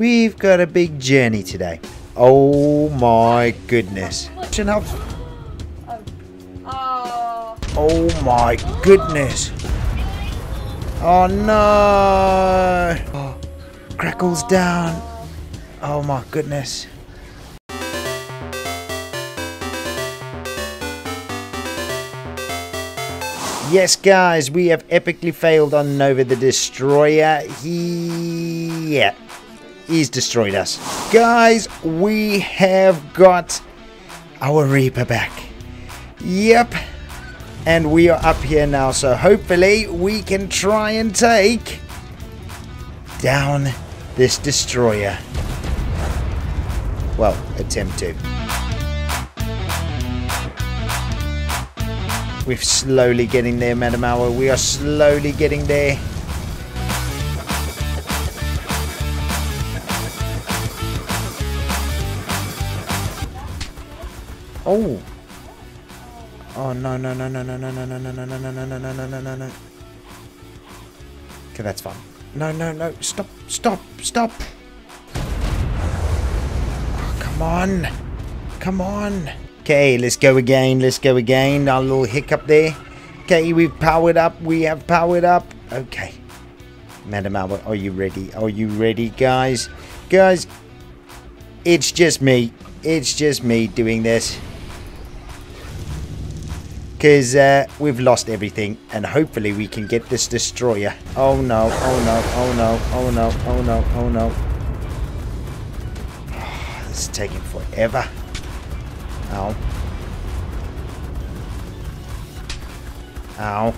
We've got a big journey today. Oh my goodness. Oh my goodness. Oh no. Oh, Crackle's down. Oh my goodness. Yes guys, we have epically failed on Nova the Destroyer. He's destroyed us. Guys, we have got our Reaper back. Yep. And we are up here now, so hopefully we can try and take down this destroyer. Well, attempt to. We're slowly getting there, Madam Hour. We are slowly getting there. Oh. Oh no no no no no no no no no no no no no no no no no no. Okay, that's fine. No no no, stop stop stop. Come on. Come on. Okay, let's go again. Let's go again. Our little hiccup there. Okay, we've powered up. We have powered up. Okay. Madam Albert, are you ready? Are you ready, guys? Guys, it's just me. It's just me doing this. Because we've lost everything, and hopefully we can get this destroyer. Oh no, oh no, oh no, oh no, oh no, oh no. Oh, this is taking forever. Ow. Ow.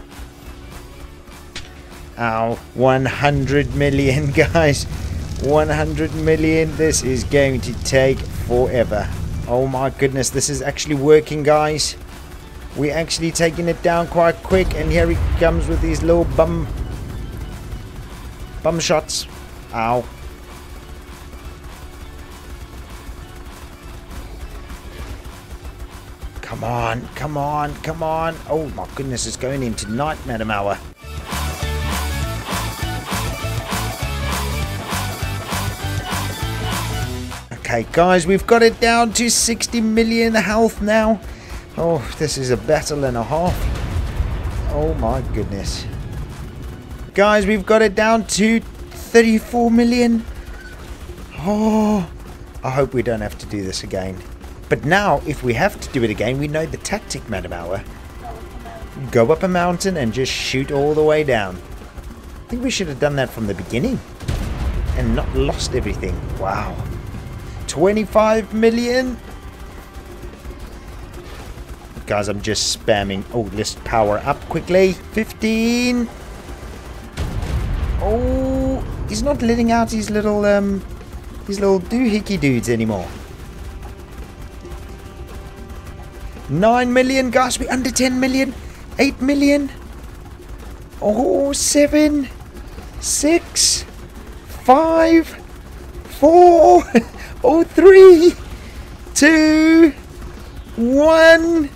Ow. 100 million, guys. 100 million. This is going to take forever. Oh my goodness, this is actually working, guys. We're actually taking it down quite quick, and here he comes with these little bum shots. Ow. Come on, come on, come on. Oh my goodness, it's going into night, Madam Hour. Okay, guys, we've got it down to 60 million health now. Oh, this is a battle and a half. Oh my goodness. Guys, we've got it down to 34 million. Oh, I hope we don't have to do this again. But now, if we have to do it again, we know the tactic, Madam Hour. Go up a mountain and just shoot all the way down. I think we should have done that from the beginning and not lost everything. Wow. 25 million. Guys, I'm just spamming. Oh, let's power up quickly. 15. Oh, he's not letting out his little doohickey dudes anymore. 9 million, guys. We're under 10 million. 8 million. Oh, 7, 6, 5, 4, oh, 3, 2, 1.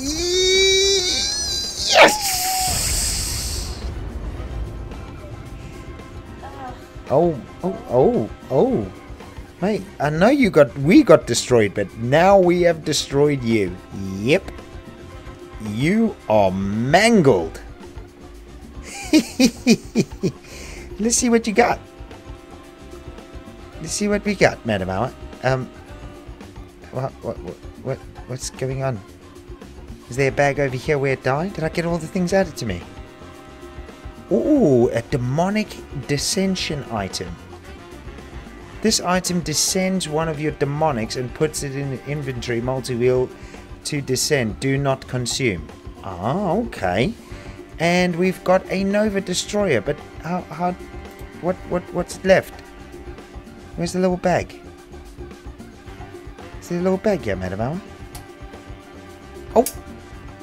Yes! Oh, oh, oh, oh. Mate, I know we got destroyed, but now we have destroyed you. Yep. You are mangled. Let's see what you got. Let's see what we got, Madam Hour. What's going on? Is there a bag over here where it died? Did I get all the things added to me? Ooh, a demonic descension item. This item descends one of your demonics and puts it in the inventory multi-wheel to descend. Do not consume. Ah, okay. And we've got a Nova Destroyer, but what's left? Where's the little bag? Is there a little bag here, Madam Hour? Oh.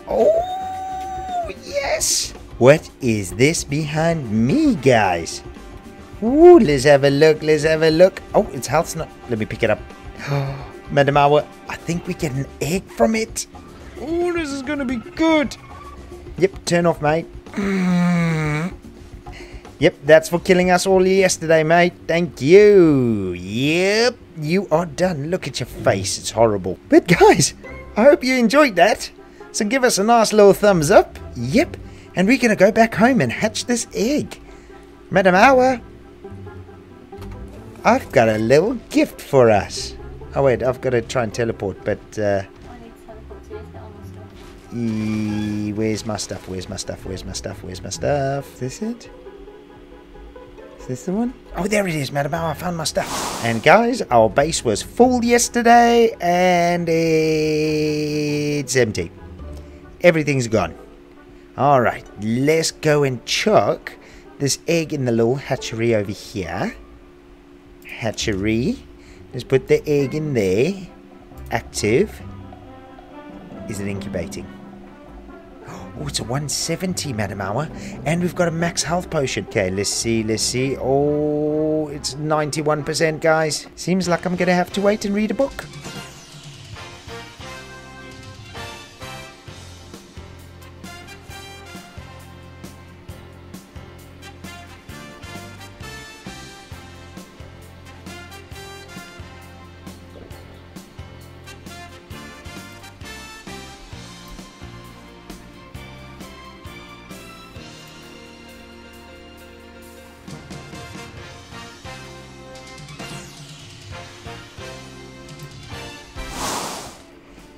Oh, yes. What is this behind me, guys? Ooh, let's have a look. Let's have a look. Oh, it's health's not. Let me pick it up. Madam Hour, I think we get an egg from it. Oh, this is going to be good. Yep, turn off, mate. Yep, that's for killing us all yesterday, mate. Thank you. Yep, you are done. Look at your face. It's horrible. But guys, I hope you enjoyed that. So give us a nice little thumbs up. Yep, and we're going to go back home and hatch this egg. Madam Hour, I've got a little gift for us. Oh wait, I've got to try and teleport, but... where's my stuff? Where's my stuff? Where's my stuff? Where's my stuff? Is this it? Is this the one? Oh, there it is, Madam Hour. I found my stuff. And guys, our base was full yesterday, and it's empty. Everything's gone. All right, let's go and chuck this egg in the little hatchery over here. Hatchery. Let's put the egg in there. Active. Is it incubating? Oh, it's a 170, Madam Hour. And we've got a max health potion. Okay, let's see, let's see. Oh, it's 91%, guys. Seems like I'm going to have to wait and read a book.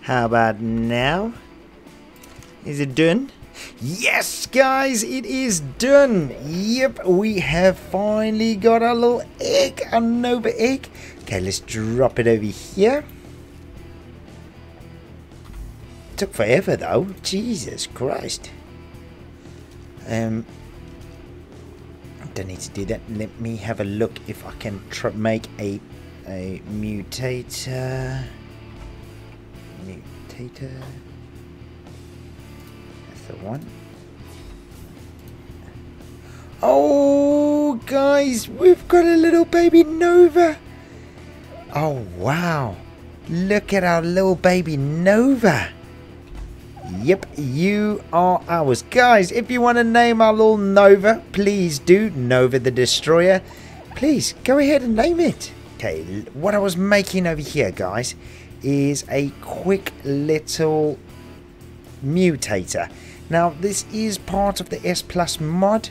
How about now? Is it done? Yes, guys, it is done. Yep, we have finally got our little egg, our Nova egg. Okay, let's drop it over here. Took forever, though. Jesus Christ. Don't need to do that. Let me have a look if I can make a mutator. Mutator. That's the one. Oh, guys, we've got a little baby Nova. Oh, wow. Look at our little baby Nova. Yep, you are ours. Guys, if you want to name our little Nova, please do. Nova the Destroyer. Please, go ahead and name it. Okay, what I was making over here, guys, is a quick little mutator. Now this is part of the S+ mod,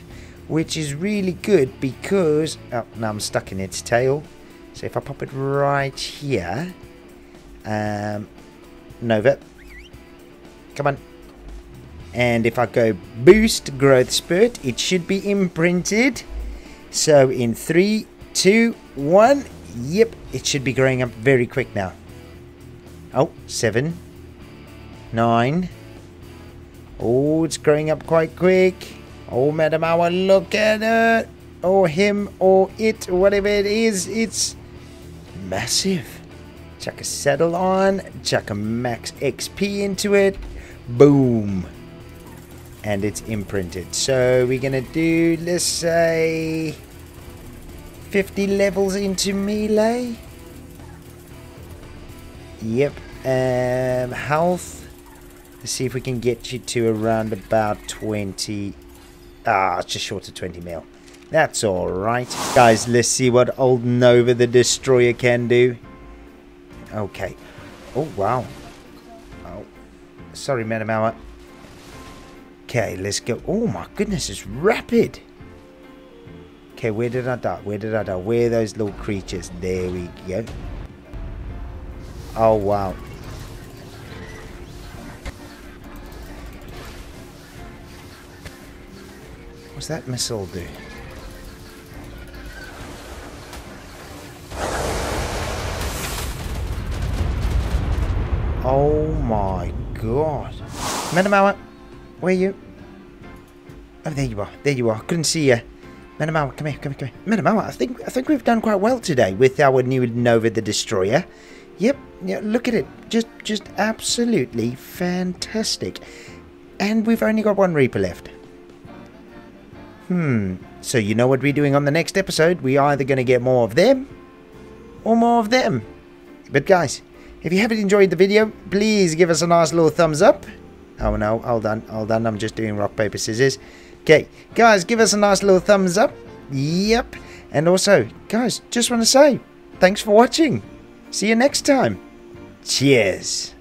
which is really good because now I'm stuck in its tail. So if I pop it right here, Nova, come on, and if I go boost growth spurt, it should be imprinted. So in 3, 2, 1, yep, it should be growing up very quick now. Oh, 7, 9. Oh, it's growing up quite quick. Oh, Madam Hour, look at it. Or him, or it, whatever it is. It's massive. Chuck a saddle on. Chuck a max XP into it. Boom. And it's imprinted. So we're going to do, let's say, 50 levels into melee. Yep, health, let's see if we can get you to around about 20, it's just short of 20 mil. That's alright. Guys, let's see what old Nova the Destroyer can do. Okay. Oh, wow. Oh, sorry, Madam Hour. Okay, let's go. Oh my goodness, it's rapid. Okay, where did I die? Where did I die? Where are those little creatures? There we go. Oh, wow. What's that missile do? Oh, my God. Madam Hour, where are you? Oh, there you are. There you are. Couldn't see you. Madam Hour, come here. Come here. Come here. Madam Hour, I think we've done quite well today with our new Nova the Destroyer. Yep, yeah, look at it. Just absolutely fantastic. And we've only got one Reaper left. So you know what we're doing on the next episode. We're either going to get more of them or more of them. But guys, if you haven't enjoyed the video, please give us a nice little thumbs up. Oh no, hold on, I'm just doing rock, paper, scissors. Okay, guys, give us a nice little thumbs up. Yep. And also, guys, just want to say, thanks for watching. See you next time. Cheers.